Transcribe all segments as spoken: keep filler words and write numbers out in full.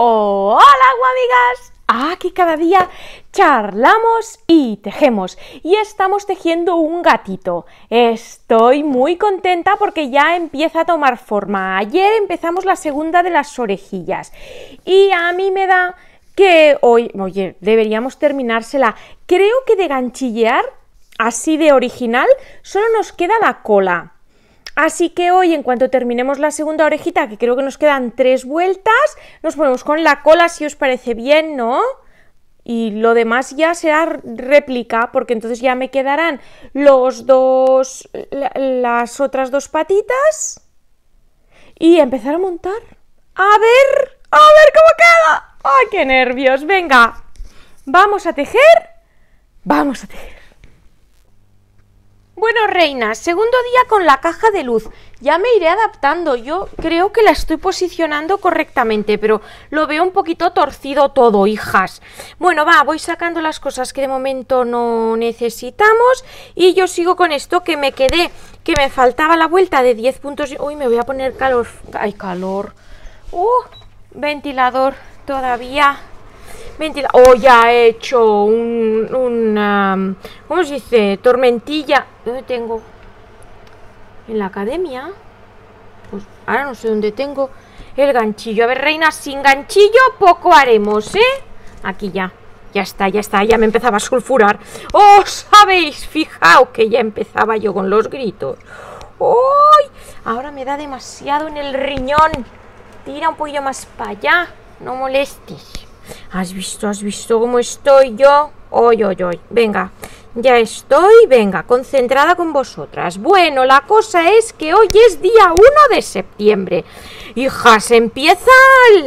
Hola guamigas, aquí cada día charlamos y tejemos y estamos tejiendo un gatito. Estoy muy contenta porque ya empieza a tomar forma. Ayer empezamos la segunda de las orejillas y a mí me da que hoy, oye, deberíamos terminársela. Creo que de ganchillear, así de original, solo nos queda la cola. Así que hoy, en cuanto terminemos la segunda orejita, que creo que nos quedan tres vueltas, nos ponemos con la cola, si os parece bien, ¿no? Y lo demás ya será réplica, porque entonces ya me quedarán los dos, la, las otras dos patitas y empezar a montar. A ver, a ver cómo queda. ¡Ay, qué nervios! Venga, vamos a tejer, vamos a tejer. Bueno, reinas, segundo día con la caja de luz. Ya me iré adaptando, yo creo que la estoy posicionando correctamente, pero lo veo un poquito torcido todo, hijas. Bueno, va, voy sacando las cosas que de momento no necesitamos y yo sigo con esto que me quedé, que me faltaba la vuelta de diez puntos. Uy, me voy a poner calor. ¡Ay, calor! ¡Uh! Ventilador todavía. Ventila oh, ya he hecho un, una, ¿cómo se dice? Tormentilla. ¿Dónde tengo? En la academia. Pues ahora no sé dónde tengo el ganchillo. A ver, reinas, sin ganchillo poco haremos, ¿eh? Aquí ya, ya está, ya está, ya me empezaba a sulfurar. ¡Os habéis fijado que ya empezaba yo con los gritos! ¡Uy! Ahora me da demasiado en el riñón. Tira un poquillo más para allá, no molestes. ¿Has visto? ¿Has visto cómo estoy yo? Oy, oy, oy. Venga, ya estoy, venga, concentrada con vosotras. Bueno, la cosa es que hoy es día uno de septiembre. Hijas, empieza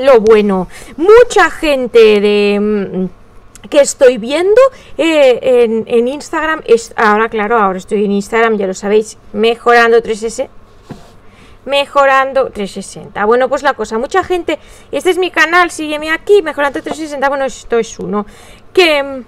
lo bueno. Mucha gente de... que estoy viendo eh, en, en Instagram. Es, ahora, claro, ahora estoy en Instagram, ya lo sabéis. Mejorando trescientos sesenta. Mejorando trescientos sesenta. Bueno, pues la cosa, mucha gente, este es mi canal, sígueme aquí, Mejorando trescientos sesenta. Bueno, esto es uno que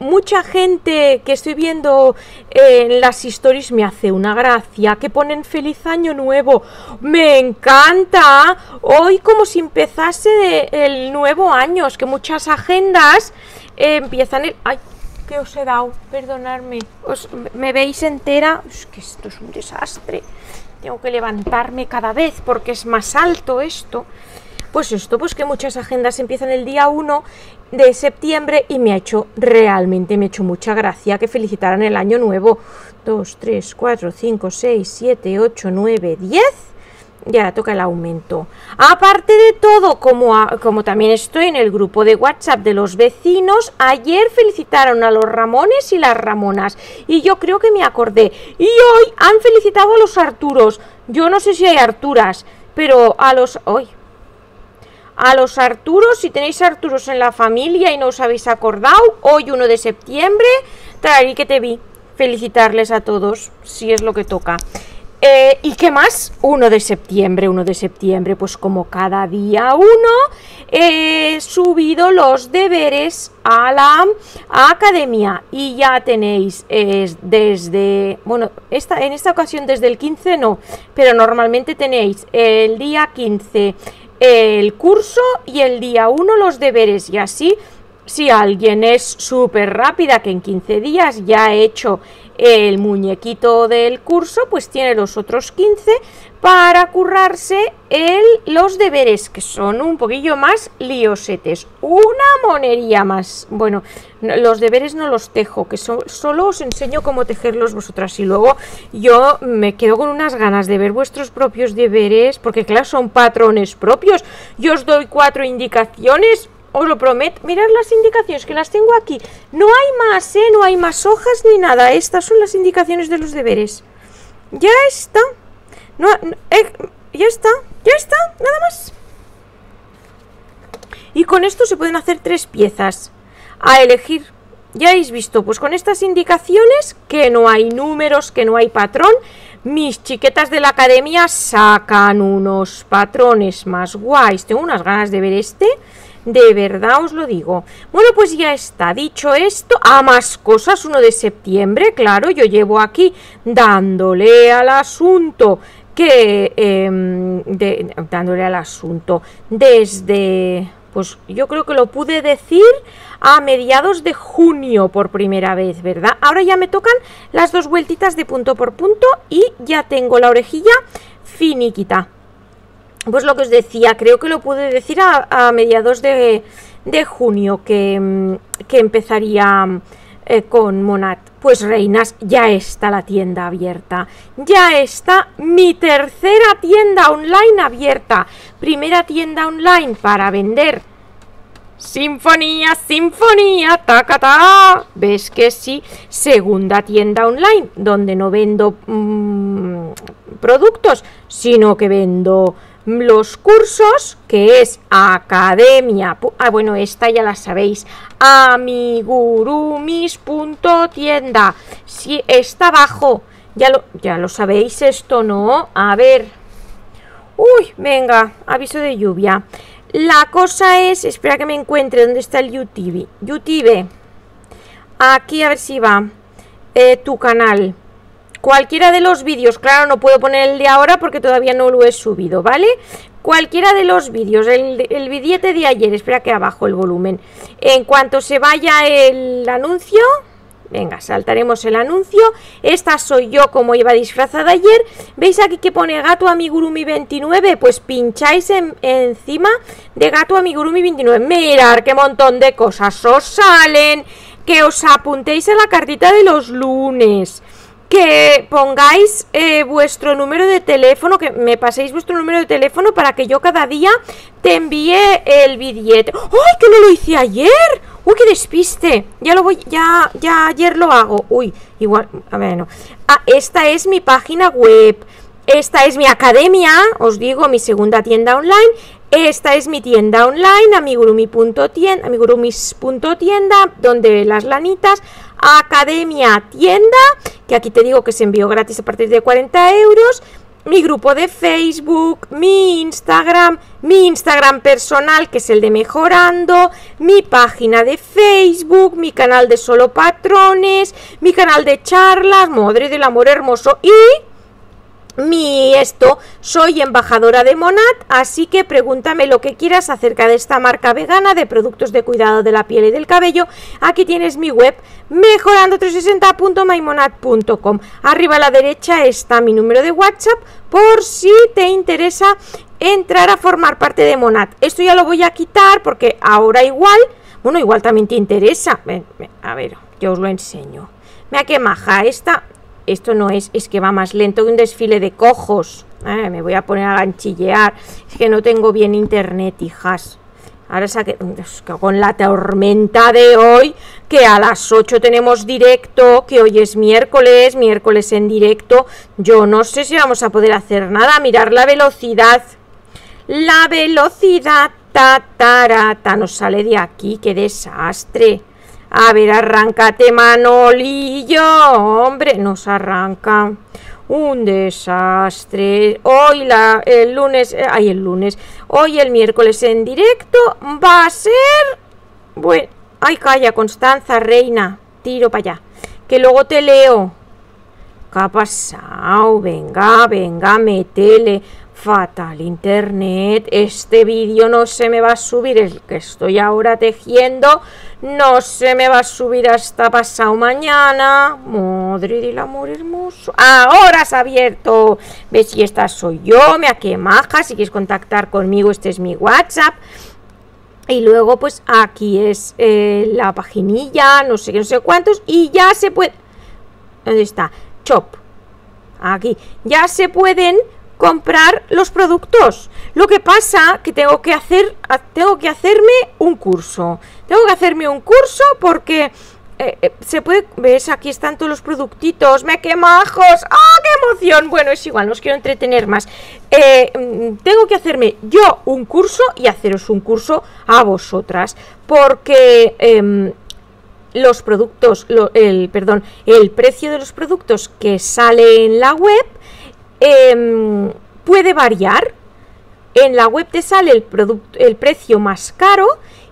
mucha gente que estoy viendo en las stories me hace una gracia, que ponen feliz año nuevo. Me encanta, hoy como si empezase el nuevo año. Es que muchas agendas eh, empiezan el... Ay, que os he dado, perdonadme. Os, me veis entera, es que esto es un desastre. Tengo que levantarme cada vez porque es más alto esto. Pues esto, pues que muchas agendas empiezan el día uno de septiembre y me ha hecho, realmente me ha hecho mucha gracia que felicitaran el año nuevo. dos, tres, cuatro, cinco, seis, siete, ocho, nueve, diez. Y ahora toca el aumento. Aparte de todo, como, a, como también estoy en el grupo de WhatsApp de los vecinos, ayer felicitaron a los Ramones y las Ramonas. Y yo creo que me acordé. Y hoy han felicitado a los Arturos. Yo no sé si hay Arturas, pero a los... hoy a los Arturos, si tenéis Arturos en la familia y no os habéis acordado, hoy uno de septiembre, traerí que te vi. Felicitarles a todos, si es lo que toca. Eh, ¿Y qué más? uno de septiembre, uno de septiembre, pues como cada día uno, he eh, subido los deberes a la academia y ya tenéis eh, desde, bueno, esta, en esta ocasión desde el quince no, pero normalmente tenéis el día quince el curso y el día uno los deberes y así. Si alguien es súper rápida, que en quince días ya ha hecho el muñequito del curso, pues tiene los otros quince para currarse el, los deberes, que son un poquillo más liosetes. Una monería más. Bueno, no, los deberes no los tejo, que so, solo os enseño cómo tejerlos vosotras. Y luego yo me quedo con unas ganas de ver vuestros propios deberes, porque claro, son patrones propios. Yo os doy cuatro indicaciones. Os lo prometo, mirad las indicaciones que las tengo aquí. No hay más, ¿eh? No hay más hojas ni nada. Estas son las indicaciones de los deberes. Ya está. No, eh, ya está, ya está, nada más. Y con esto se pueden hacer tres piezas a elegir. Ya habéis visto, pues con estas indicaciones, que no hay números, que no hay patrón, mis chiquetas de la academia sacan unos patrones más guays. Tengo unas ganas de ver este... de verdad os lo digo. Bueno, pues ya está. Dicho esto, a más cosas, uno de septiembre, claro, yo llevo aquí dándole al asunto que eh, de, dándole al asunto desde, pues yo creo que lo pude decir a mediados de junio por primera vez, ¿verdad? Ahora ya me tocan las dos vueltitas de punto por punto y ya tengo la orejilla finiquita. Pues lo que os decía, creo que lo pude decir a, a mediados de, de junio que, que empezaría eh, con Monat. Pues reinas, ya está la tienda abierta, ya está mi tercera tienda online abierta, primera tienda online para vender sinfonía, sinfonía, tacatá, ves que sí, segunda tienda online donde no vendo mmm, productos, sino que vendo los cursos, que es academia, ah bueno, esta ya la sabéis, amigurumis punto tienda, si está abajo, ya lo, ya lo sabéis esto, ¿no? A ver, uy, venga, aviso de lluvia, la cosa es, espera que me encuentre, ¿dónde está el YouTube? YouTube, aquí a ver si va, eh, tu canal, cualquiera de los vídeos, claro, no puedo poner el de ahora porque todavía no lo he subido, ¿vale? Cualquiera de los vídeos, el, el billete de ayer, espera que abajo el volumen. En cuanto se vaya el anuncio, venga, saltaremos el anuncio. Esta soy yo como iba disfrazada ayer. ¿Veis aquí que pone Gato Amigurumi veintinueve? Pues pincháis en, encima de Gato Amigurumi veintinueve. Mirad qué montón de cosas os salen. Que os apuntéis a la cartita de los lunes. Que pongáis eh, vuestro número de teléfono, que me paséis vuestro número de teléfono para que yo cada día te envíe el billete. ¡Ay, que no lo hice ayer! ¡Uy, qué despiste! Ya lo voy, ya, ya ayer lo hago. Uy, igual, a ver, no. Ah, esta es mi página web. Esta es mi academia, os digo, mi segunda tienda online. Esta es mi tienda online, amigurumi punto tienda, amigurumis punto tienda, donde las lanitas, academia, tienda, que aquí te digo que se envió gratis a partir de cuarenta euros, mi grupo de Facebook, mi Instagram, mi Instagram personal, que es el de Mejorando, mi página de Facebook, mi canal de Solo Patrones, mi canal de charlas, madre del amor hermoso, y mi esto, soy embajadora de Monat, así que pregúntame lo que quieras acerca de esta marca vegana de productos de cuidado de la piel y del cabello. Aquí tienes mi web mejorando trescientos sesenta punto my monat punto com. Arriba a la derecha está mi número de WhatsApp por si te interesa entrar a formar parte de Monat. Esto ya lo voy a quitar porque ahora igual, bueno, igual también te interesa. Ven, ven, a ver, yo os lo enseño. Mira qué maja esta. Esto no es, es que va más lento que un desfile de cojos. Ay, me voy a poner a ganchillear. Es que no tengo bien internet, hijas. Ahora saqué, con la tormenta de hoy, que a las ocho tenemos directo, que hoy es miércoles, miércoles en directo. Yo no sé si vamos a poder hacer nada. Mirar la velocidad. La velocidad, ta, ta, ra, ta, nos sale de aquí. ¡Qué desastre! A ver, arráncate, Manolillo, hombre, nos arranca, un desastre, hoy la, el lunes, eh, ay, el lunes, hoy el miércoles en directo va a ser, bueno, ay, calla, Constanza, reina, tiro para allá, que luego te leo, ¿qué ha pasado? Venga, venga, métele. Fatal internet, este vídeo no se me va a subir, el que estoy ahora tejiendo, no se me va a subir hasta pasado mañana. Madre del amor hermoso. Ahora se ha abierto. ¿Ves? Si esta soy yo, me aquemaja. Si quieres contactar conmigo, este es mi WhatsApp. Y luego, pues aquí es eh, la paginilla, no sé qué, no sé cuántos. Y ya se puede. ¿Dónde está? Shop. Aquí. Ya se pueden comprar los productos. Lo que pasa que tengo que hacer, tengo que hacerme un curso. Tengo que hacerme un curso porque eh, eh, se puede. ¿Ves? Aquí están todos los productitos. ¡Me quemajos! ¡Ah, ¡Oh, qué emoción! Bueno, es igual, no os quiero entretener más. Eh, tengo que hacerme yo un curso y haceros un curso a vosotras. Porque eh, los productos, lo, el, perdón, el precio de los productos que sale en la web. Eh, puede variar. En la web te sale el, el precio más caro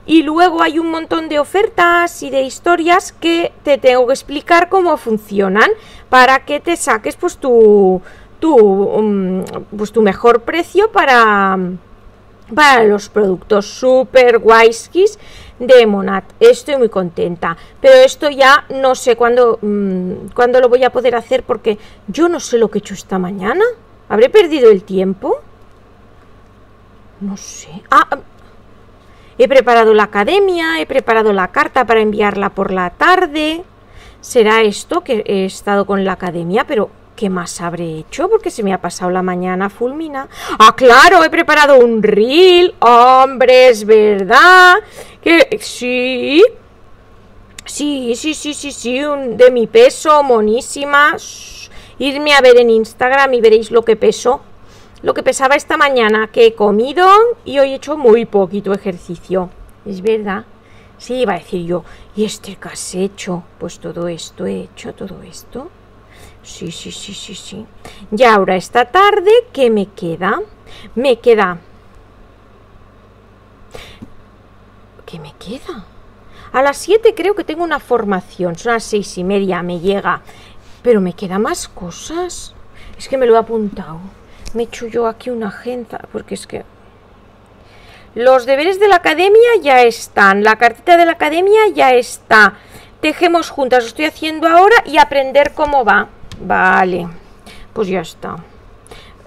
y luego hay un montón de ofertas y de historias que te tengo que explicar cómo funcionan para que te saques pues tu, tu, um, pues tu mejor precio para, para los productos super guays de Monat. Estoy muy contenta, pero esto ya no sé cuándo, um, cuándo lo voy a poder hacer, porque yo no sé lo que he hecho esta mañana. ¿Habré perdido el tiempo? No sé. Ah, he preparado la academia, he preparado la carta para enviarla por la tarde. Será esto, que he estado con la academia, pero ¿qué más habré hecho? Porque se me ha pasado la mañana fulmina. ¡Ah, claro! He preparado un reel. ¡Hombre, es verdad! Que sí. Sí, sí, sí, sí, sí. Un, de mi peso, monísima. Shh. Irme a ver en Instagram y veréis lo que peso. Lo que pesaba esta mañana, que he comido y hoy he hecho muy poquito ejercicio. Es verdad. Sí, iba a decir yo, ¿y este qué has hecho? Pues todo esto he hecho, todo esto. Sí, sí, sí, sí, sí. Y ahora esta tarde, ¿qué me queda? Me queda... ¿Qué me queda? A las siete creo que tengo una formación. Son las seis y media, me llega. Pero me quedan más cosas. Es que me lo he apuntado. Me he hecho yo aquí una agenda, porque es que... Los deberes de la academia ya están. La cartita de la academia ya está. Tejemos juntas, lo estoy haciendo ahora. Y aprender cómo va. Vale, pues ya está.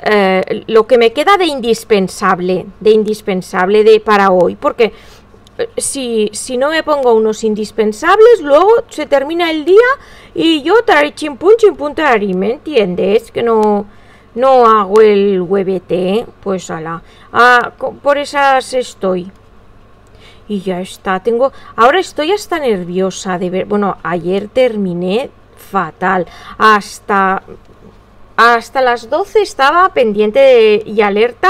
eh, Lo que me queda de indispensable. De indispensable de para hoy. Porque si, si no me pongo unos indispensables, luego se termina el día y yo tararé chimpún, chimpún, tararí. ¿Me entiendes? Que no... No hago el huevete, ¿eh? Pues ala. Ah, por esas estoy. Y ya está. Tengo. Ahora estoy hasta nerviosa de ver. Bueno, ayer terminé fatal. Hasta. Hasta las doce estaba pendiente de, y alerta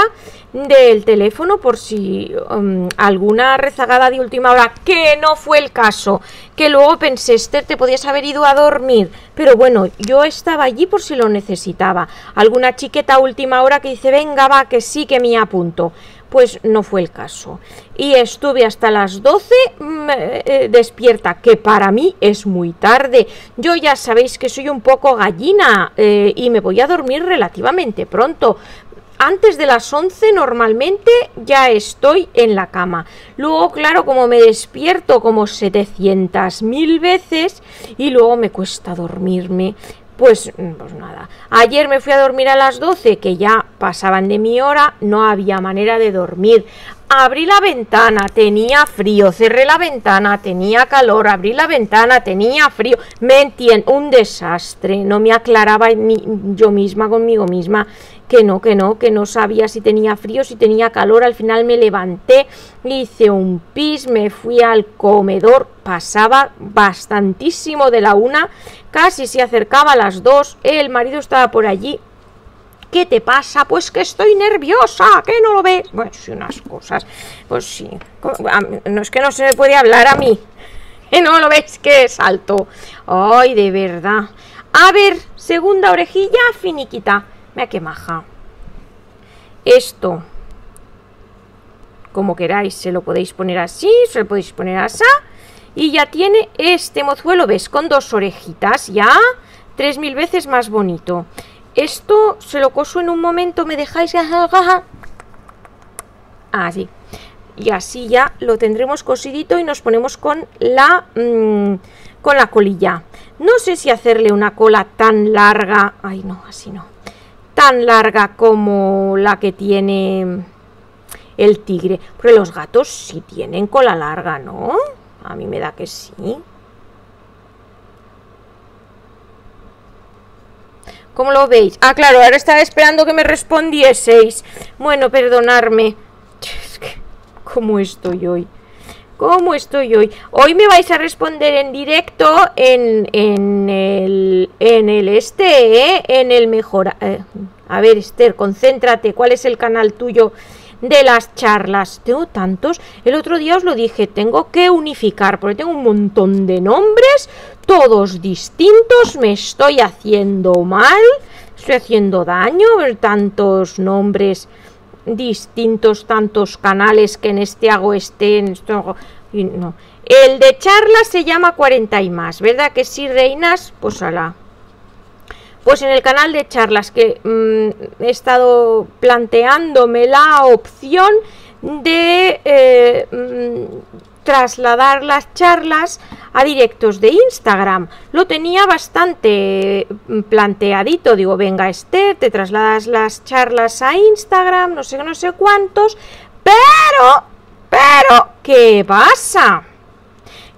del teléfono por si um, alguna rezagada de última hora, que no fue el caso, que luego pensé, Esther, te podías haber ido a dormir, pero bueno, yo estaba allí por si lo necesitaba, alguna chiqueta a última hora que dice, venga va, que sí, que me apunto, pues no fue el caso, y estuve hasta las doce eh, despierta, que para mí es muy tarde, yo ya sabéis que soy un poco gallina eh, y me voy a dormir relativamente pronto, antes de las once normalmente ya estoy en la cama, luego claro, como me despierto como setecientas mil veces y luego me cuesta dormirme. Pues, pues nada, ayer me fui a dormir a las doce, que ya pasaban de mi hora, no había manera de dormir. Abrí la ventana, tenía frío, cerré la ventana, tenía calor, abrí la ventana, tenía frío. Me entiendo, un desastre, no me aclaraba ni yo misma conmigo misma. Que no, que no, que no sabía si tenía frío, si tenía calor. Al final me levanté, hice un pis, me fui al comedor. Pasaba bastantísimo de la una, casi se acercaba a las dos. El marido estaba por allí. ¿Qué te pasa? Pues que estoy nerviosa, que no lo ves. Bueno, sí, unas cosas. Pues sí, no es que no se me puede hablar a mí. Que no lo ves, que salto. Ay, de verdad. A ver, segunda orejilla finiquita. Mira qué maja. Esto, como queráis, se lo podéis poner así, se lo podéis poner así. Y ya tiene este mozuelo, ¿ves? Con dos orejitas, ya. Tres mil veces más bonito. Esto se lo coso en un momento, me dejáis... Así. Y así ya lo tendremos cosidito y nos ponemos con la... Mmm, con la colilla. No sé si hacerle una cola tan larga... Ay, no, así no. Tan larga como la que tiene el tigre. Pero los gatos sí tienen cola larga, ¿no? A mí me da que sí. ¿Cómo lo veis? Ah, claro, ahora estaba esperando que me respondieseis. Bueno, perdonadme. Es que, ¿cómo estoy hoy? ¿Cómo estoy hoy? Hoy me vais a responder en directo en, en, el, en el este, ¿eh? En el mejor... Eh, a ver, Esther, concéntrate. ¿Cuál es el canal tuyo de las charlas? Tengo tantos. El otro día os lo dije, tengo que unificar, porque tengo un montón de nombres, todos distintos. Me estoy haciendo mal, estoy haciendo daño, tantos nombres... distintos, tantos canales, que en este hago este, en esto hago, y no. El de charlas se llama cuarenta y más, ¿verdad que sí, reinas? Pues ala, pues en el canal de charlas que mmm, he estado planteándome la opción de eh, mmm, trasladar las charlas a directos de Instagram. Lo tenía bastante planteadito, digo, venga Esther, te trasladas las charlas a Instagram, no sé, no sé cuántos, pero, pero, ¿qué pasa?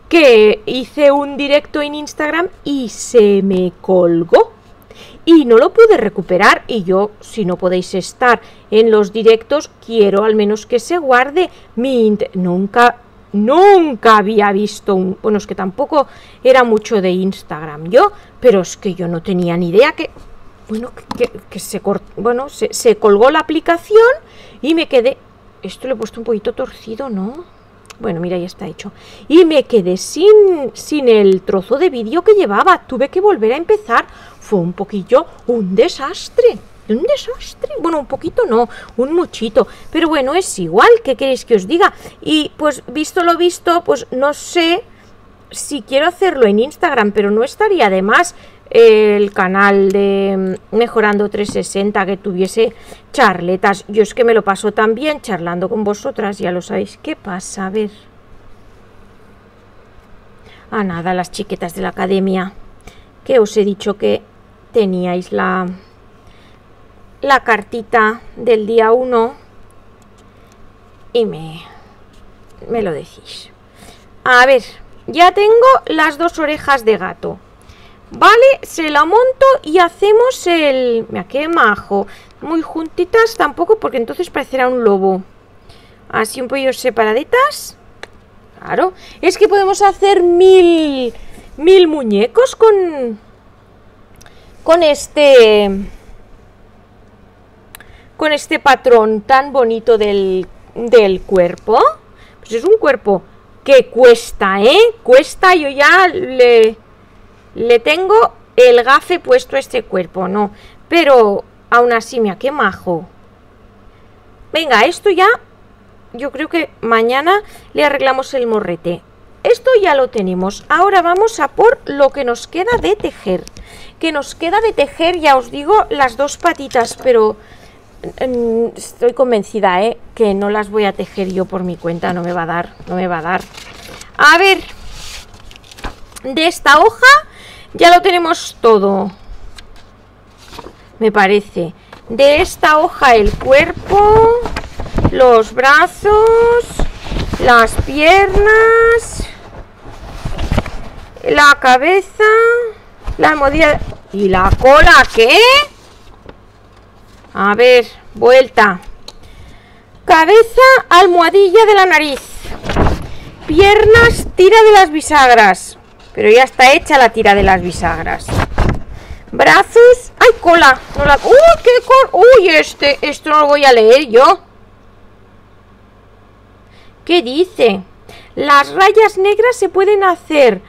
Que hice un directo en Instagram y se me colgó y no lo pude recuperar, y yo, si no podéis estar en los directos, quiero al menos que se guarde mi... Nunca... Nunca había visto un... Bueno, es que tampoco era mucho de Instagram yo, pero es que yo no tenía ni idea que... Bueno, que, que se cort... Bueno, se, se colgó la aplicación y me quedé... Esto lo he puesto un poquito torcido, ¿no? Bueno, mira, ya está hecho. Y me quedé sin, sin el trozo de vídeo que llevaba. Tuve que volver a empezar. Fue un poquillo un desastre. Un desastre, bueno, un poquito no, un muchito, pero bueno, es igual, ¿qué queréis que os diga? Y pues visto lo visto, pues no sé si quiero hacerlo en Instagram, pero no estaría de más el canal de Mejorando trescientos sesenta que tuviese charletas. Yo es que me lo paso tan bien charlando con vosotras, ya lo sabéis. ¿Qué pasa? A ver. Ah, nada, las chiquetas de la academia, que os he dicho que teníais la... la cartita del día uno y me, me lo decís. A ver, ya tengo las dos orejas de gato, vale, se la monto y hacemos el... Mira, qué majo, muy juntitas tampoco, porque entonces parecerá un lobo, así un poquillo separaditas. Claro, es que podemos hacer mil mil muñecos con con este... con este patrón tan bonito del, del cuerpo. Pues es un cuerpo que cuesta, ¿eh? Cuesta, yo ya le, le tengo el gafe puesto a este cuerpo, ¿no? Pero aún así, mira, qué majo. Venga, esto ya, yo creo que mañana le arreglamos el morrete. Esto ya lo tenemos. Ahora vamos a por lo que nos queda de tejer. Que nos queda de tejer, ya os digo, las dos patitas, pero... estoy convencida, ¿eh?, que no las voy a tejer yo por mi cuenta. No me va a dar, no me va a dar. A ver, de esta hoja ya lo tenemos todo, me parece. De esta hoja el cuerpo, los brazos, las piernas, la cabeza, la almohadilla y la cola, ¿qué? A ver, vuelta. Cabeza, almohadilla de la nariz. Piernas, tira de las bisagras. Pero ya está hecha la tira de las bisagras. Brazos. ¡Ay, cola! No la... ¡Uy, qué cola! ¡Uy, este! Esto no lo voy a leer yo. ¿Qué dice? Las rayas negras se pueden hacer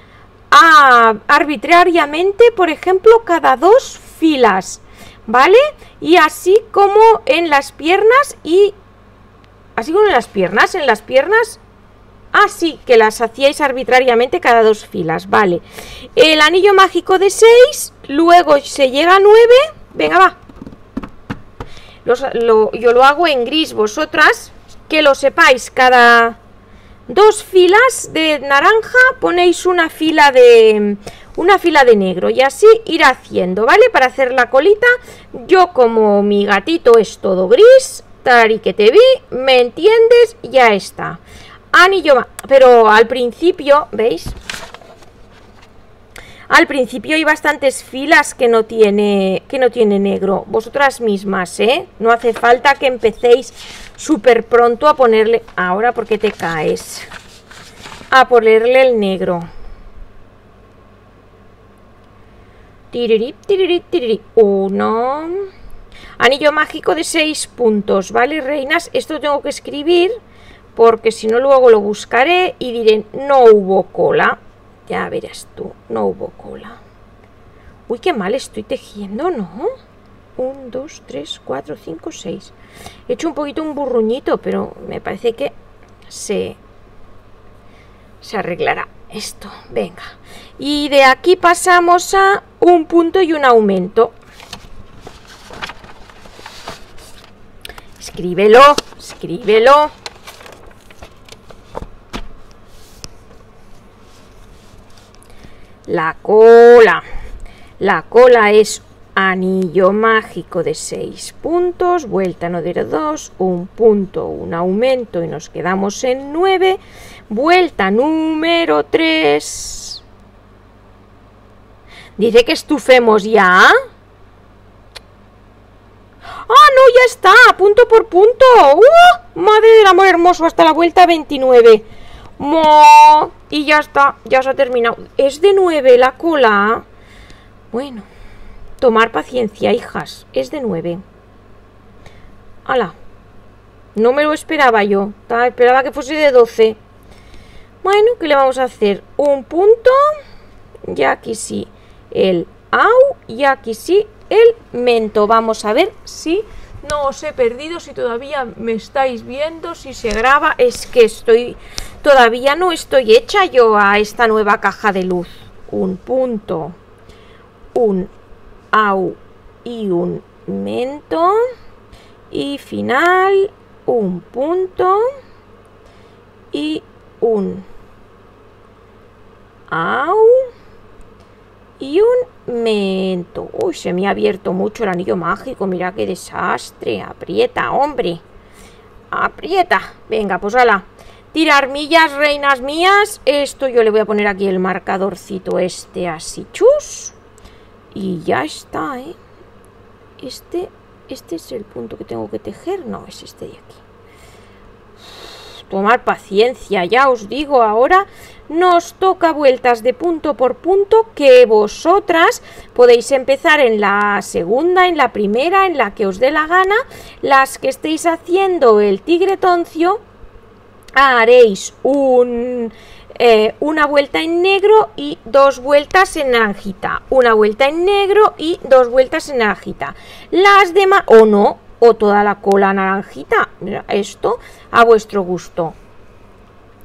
a... arbitrariamente, por ejemplo, cada dos filas. ¿Vale? Y así como en las piernas y... Así como en las piernas, en las piernas... Así que las hacíais arbitrariamente cada dos filas, vale. El anillo mágico de seis, luego se llega a nueve. Venga, va. Los, lo, yo lo hago en gris, vosotras, que lo sepáis, cada dos filas de naranja ponéis una fila de... una fila de negro y así ir haciendo, ¿vale? Para hacer la colita, yo como mi gatito es todo gris, tari que te vi, ¿me entiendes? Ya está. Anillo, pero al principio, ¿veis? Al principio hay bastantes filas que no tiene, que no tiene negro. Vosotras mismas, ¿eh? No hace falta que empecéis súper pronto a ponerle... Ahora, ¿por qué te caes? A ponerle el negro. Tiriri, tiriri, tiriri. Uno. Anillo mágico de seis puntos, ¿vale, reinas? Esto lo tengo que escribir porque si no luego lo buscaré y diré, no hubo cola. Ya verás tú, no hubo cola. Uy, qué mal estoy tejiendo, ¿no? Un, dos, tres, cuatro, cinco, seis. He hecho un poquito un burruñito, pero me parece que se, se arreglará. Esto, venga. Y de aquí pasamos a un punto y un aumento. Escríbelo, escríbelo. La cola. La cola es anillo mágico de seis puntos, vuelta número dos, un punto, un aumento y nos quedamos en nueve. Vuelta número tres. Dice que estufemos ya. ¡Ah, no! Ya está, punto por punto. ¡Uh! Madre del amor hermoso, hasta la vuelta veintinueve. ¡Mo! Y ya está, ya se ha terminado. Es de nueve la cola. Bueno, tomar paciencia, hijas. Es de nueve. ¡Hala! No me lo esperaba yo. Esperaba que fuese de doce. Bueno, ¿qué le vamos a hacer? Un punto. Y aquí sí el au. Y aquí sí el mento. Vamos a ver si no os he perdido, si todavía me estáis viendo, si se graba. Es que estoy... todavía no estoy hecha yo a esta nueva caja de luz. Un punto, un au y un mento. Y final, un punto y un au y un mento. Uy, se me ha abierto mucho el anillo mágico. Mira qué desastre. Aprieta, hombre. Aprieta. Venga, pues hala. Tirar millas, reinas mías. Esto yo le voy a poner aquí el marcadorcito este así, chus. Y ya está, ¿eh? Este, este es el punto que tengo que tejer. No, es este de aquí. Tomar paciencia, ya os digo, ahora nos toca vueltas de punto por punto que vosotras podéis empezar en la segunda, en la primera, en la que os dé la gana. Las que estéis haciendo el tigretoncio haréis un, eh, una vuelta en negro y dos vueltas en naranjita, una vuelta en negro y dos vueltas en naranjita. Las demás, o no, o toda la cola naranjita, esto a vuestro gusto.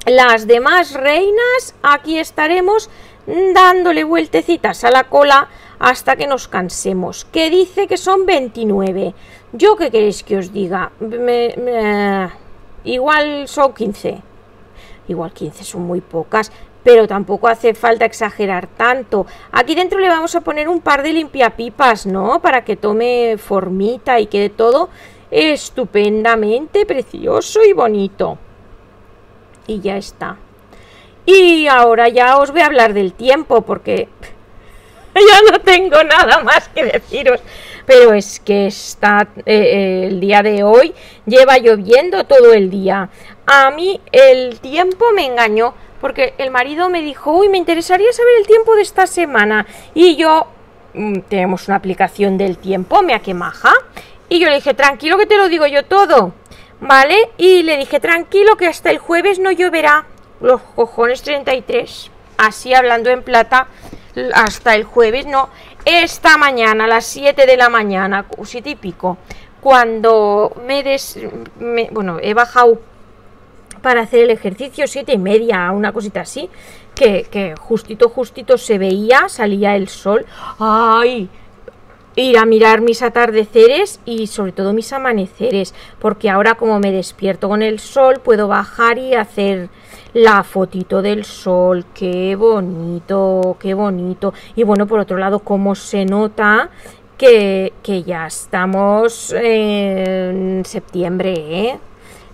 Las demás reinas aquí estaremos dándole vueltecitas a la cola hasta que nos cansemos. Que dice que son veintinueve. ¿Yo qué queréis que os diga? Me, me, igual son quince. Igual quince son muy pocas, pero tampoco hace falta exagerar tanto. Aquí dentro le vamos a poner un par de limpiapipas, ¿no? Para que tome formita y quede todo estupendamente precioso y bonito. Y ya está. Y ahora ya os voy a hablar del tiempo, porque ya no tengo nada más que deciros. Pero es que está, eh, el día de hoy lleva lloviendo todo el día. A mí el tiempo me engañó, porque el marido me dijo, uy, me interesaría saber el tiempo de esta semana. Y yo, tenemos una aplicación del tiempo, me a que maja. Y yo le dije, tranquilo que te lo digo yo todo, ¿vale? Y le dije, tranquilo que hasta el jueves no lloverá. Los cojones treinta y tres, así hablando en plata, hasta el jueves no. Esta mañana, a las siete de la mañana, siete y pico, cuando me des... Me, bueno, he bajado para hacer el ejercicio, siete y media, una cosita así, que, que justito, justito se veía, salía el sol. ¡Ay! Ir a mirar mis atardeceres y sobre todo mis amaneceres, porque ahora como me despierto con el sol, puedo bajar y hacer la fotito del sol. ¡Qué bonito! ¡Qué bonito! Y bueno, por otro lado, como se nota que, que ya estamos en septiembre, ¿eh?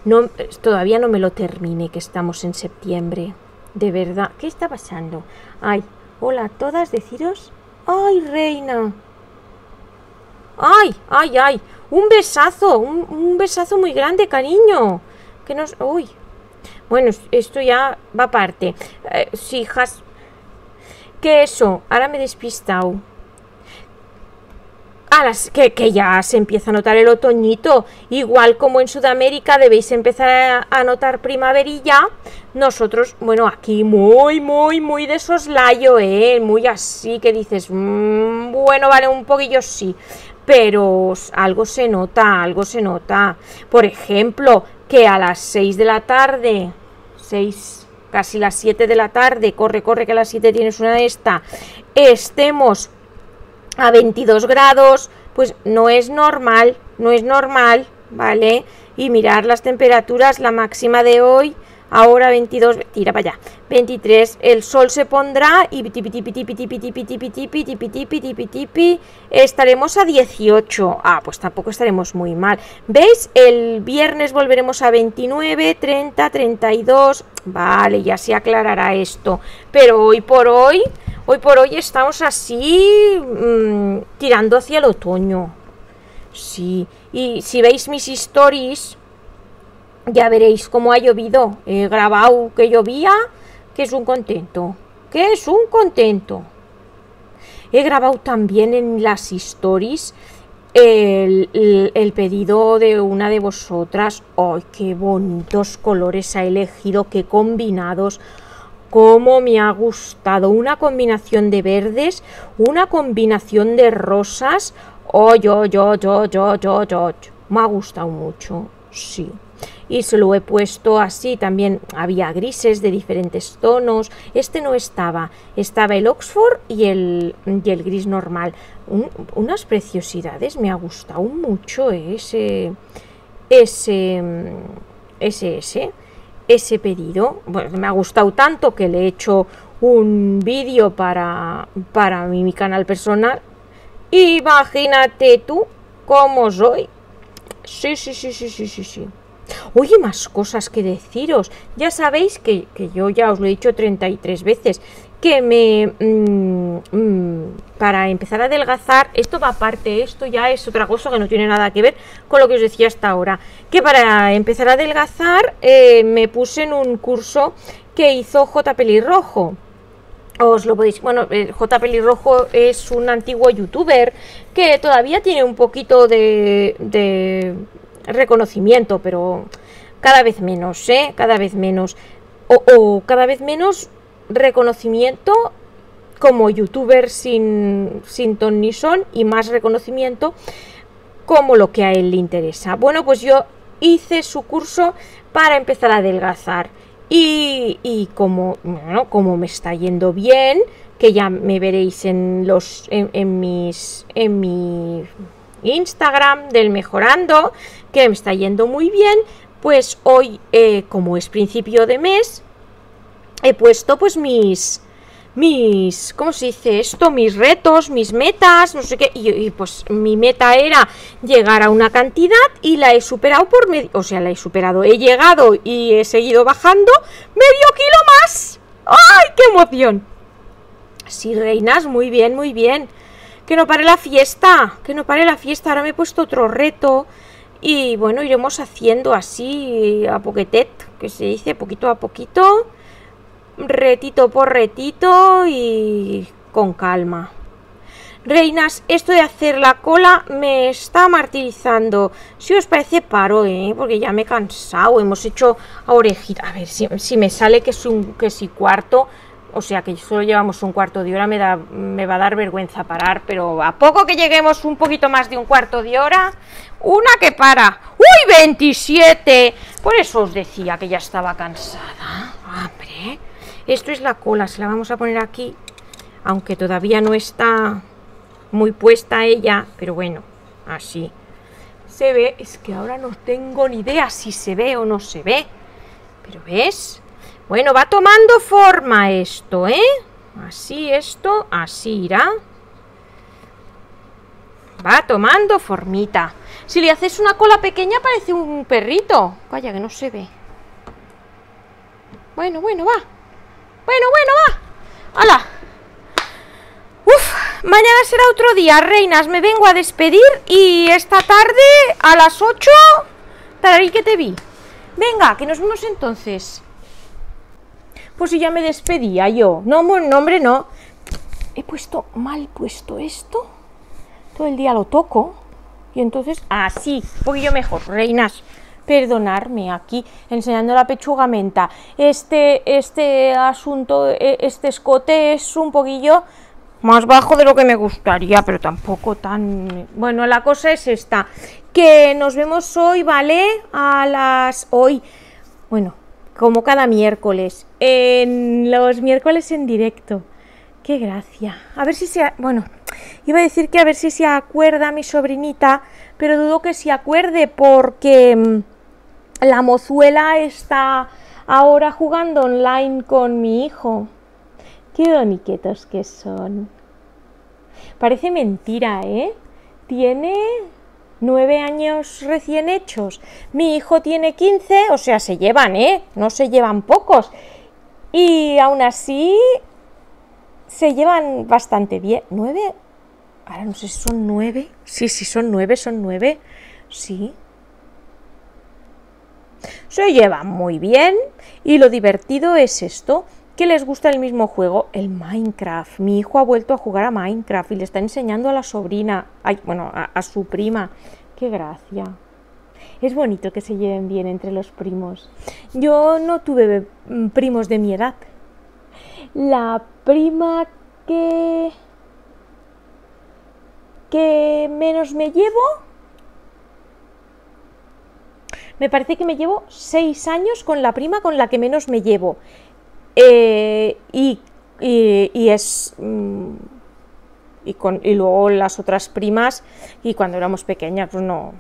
No, todavía no me lo termine, que estamos en septiembre. De verdad, ¿qué está pasando? Ay, hola a todas, deciros... ¡Ay, reina! ¡Ay, ay, ay! ¡Un besazo! Un, un besazo muy grande, cariño. Que nos... ¡Uy! Bueno, esto ya va aparte. Eh, sí, hijas... ¿Qué eso? Ahora me he despistado. A las que, que ya se empieza a notar el otoñito, igual como en Sudamérica debéis empezar a, a notar primaverilla. Nosotros, bueno, aquí muy, muy, muy de soslayo, ¿eh? Muy así que dices, mmm, bueno, vale, un poquillo sí, pero algo se nota, algo se nota. Por ejemplo, que a las seis de la tarde, seis, casi las siete de la tarde, corre, corre, que a las siete tienes una de esta, estemos a veintidós grados, pues no es normal, no es normal, ¿vale? y mirar las temperaturas. La máxima de hoy, ahora veintidós, tira para allá, veintitrés, el sol se pondrá y estaremos a dieciocho. Ah, pues tampoco estaremos muy mal. ¿Veis? El viernes volveremos a veintinueve, treinta, treinta y dos. Vale, ya se aclarará esto. Pero hoy por hoy, hoy por hoy estamos así, mmm, tirando hacia el otoño. Sí, y si veis mis stories, ya veréis cómo ha llovido. He grabado que llovía, que es un contento, que es un contento. He grabado también en las stories el, el, el pedido de una de vosotras. ¡Ay, qué bonitos colores ha elegido! ¡Qué combinados! ¡Cómo me ha gustado! Una combinación de verdes, una combinación de rosas. ¡Oh, yo, yo, yo, yo, yo, yo! Me ha gustado mucho, sí. Y se lo he puesto así, también había grises de diferentes tonos. Este no estaba, estaba el Oxford y el, y el gris normal. Un, unas preciosidades, me ha gustado mucho ese, ese, ese, ese, ese pedido. Bueno, me ha gustado tanto que le he hecho un vídeo para, para mi, mi canal personal. Imagínate tú cómo soy. Sí, sí, sí, sí, sí, sí, sí. Oye, más cosas que deciros. Ya sabéis que, que yo ya os lo he dicho treinta y tres veces, que me mmm, mmm, para empezar a adelgazar, esto va aparte, esto ya es otra cosa que no tiene nada que ver con lo que os decía hasta ahora, que para empezar a adelgazar eh, me puse en un curso que hizo J. Pelirrojo. Os lo podéis, bueno, J. Pelirrojo es un antiguo youtuber que todavía tiene un poquito de... de reconocimiento, pero cada vez menos, ¿eh? Cada vez menos o, o cada vez menos reconocimiento como youtuber sin, sin ton ni son, y más reconocimiento como lo que a él le interesa. Bueno, pues yo hice su curso para empezar a adelgazar y, y como, bueno, como me está yendo bien, que ya me veréis en los en, en mis en mi Instagram del Mejorando, que me está yendo muy bien, pues hoy, eh, como es principio de mes, he puesto pues mis, mis, ¿cómo se dice esto? Mis retos, mis metas, no sé qué, y, y pues mi meta era llegar a una cantidad y la he superado por medio, o sea, la he superado, he llegado y he seguido bajando medio kilo más. ¡Ay, qué emoción! Sí, reinas, muy bien, muy bien. Que no pare la fiesta, que no pare la fiesta. Ahora me he puesto otro reto y bueno, iremos haciendo así a poquetet, que se dice, poquito a poquito, retito por retito y con calma. Reinas, esto de hacer la cola me está martirizando. Si os parece, paro, ¿eh? Porque ya me he cansado. Hemos hecho a orejita. A ver si, si me sale que es un que si cuarto. O sea que solo llevamos un cuarto de hora, me, da, me va a dar vergüenza parar, pero a poco que lleguemos un poquito más de un cuarto de hora, una que para. ¡Uy, veintisiete! Por eso os decía que ya estaba cansada. ¡Hombre! Esto es la cola, se la vamos a poner aquí, aunque todavía no está muy puesta ella, pero bueno, así. Se ve, es que ahora no tengo ni idea si se ve o no se ve, pero ¿ves? Bueno, va tomando forma esto, ¿eh? Así esto, así irá. Va tomando formita. Si le haces una cola pequeña parece un perrito. Vaya, que no se ve. Bueno, bueno, va. Bueno, bueno, va. ¡Hala! Uf, mañana será otro día, reinas. Me vengo a despedir y esta tarde a las ocho... Tararí, que te vi. Venga, que nos vemos entonces. Pues si ya me despedía yo. No, no, hombre, no. He puesto mal puesto esto. Todo el día lo toco. Y entonces, así, un poquillo mejor. Reinas, perdonarme aquí, enseñando la pechuga menta. Este, este asunto, este escote es un poquillo más bajo de lo que me gustaría, pero tampoco tan... Bueno, la cosa es esta. Que nos vemos hoy, ¿vale? A las... Hoy. Bueno. Como cada miércoles, en los miércoles en directo. ¡Qué gracia! A ver si se... A... Bueno, iba a decir que a ver si se acuerda mi sobrinita, pero dudo que se acuerde porque La mozuela está ahora jugando online con mi hijo. Qué doniquetos que son. Parece mentira, ¿eh? Tiene nueve años recién hechos. Mi hijo tiene quince, o sea, se llevan, ¿eh? No se llevan pocos. Y aún así se llevan bastante bien. ¿Nueve? Ahora no sé si son nueve. Sí, sí, son nueve, son nueve. Sí. Se llevan muy bien. Y lo divertido es esto, que les gusta el mismo juego, el Minecraft. Mi hijo ha vuelto a jugar a Minecraft y le está enseñando a la sobrina, ay, bueno, a, a su prima. ¡Qué gracia! Es bonito que se lleven bien entre los primos. Yo no tuve primos de mi edad. La prima que... que menos me llevo... Me parece que me llevo seis años con la prima con la que menos me llevo. Eh, y, y, y es... Y, con, y luego las otras primas, y cuando éramos pequeñas, pues no...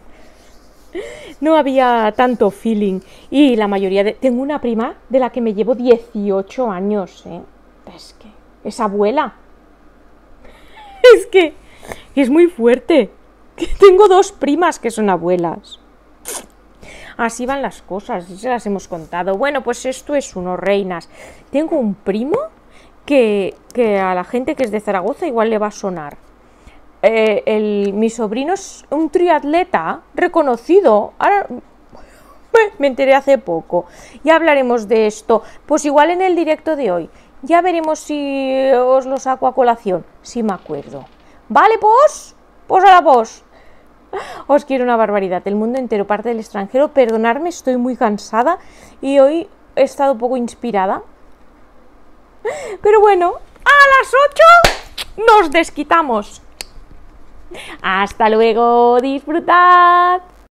No había tanto feeling. Y la mayoría de... Tengo una prima de la que me llevo dieciocho años, ¿eh? Es que... Es abuela. Es que... Es muy fuerte. Tengo dos primas que son abuelas. Así van las cosas, se las hemos contado. Bueno, pues esto es uno, reinas. Tengo un primo que, que a la gente que es de Zaragoza igual le va a sonar. Eh, el, mi sobrino es un triatleta reconocido. Ahora me enteré hace poco. Ya hablaremos de esto. Pues igual en el directo de hoy. Ya veremos si os lo saco a colación. Si me acuerdo. Vale, pues, pues a la pos. Os quiero una barbaridad, el mundo entero, parte del extranjero. Perdonadme, estoy muy cansada y hoy he estado poco inspirada. Pero bueno, a las ocho nos desquitamos. Hasta luego, disfrutad.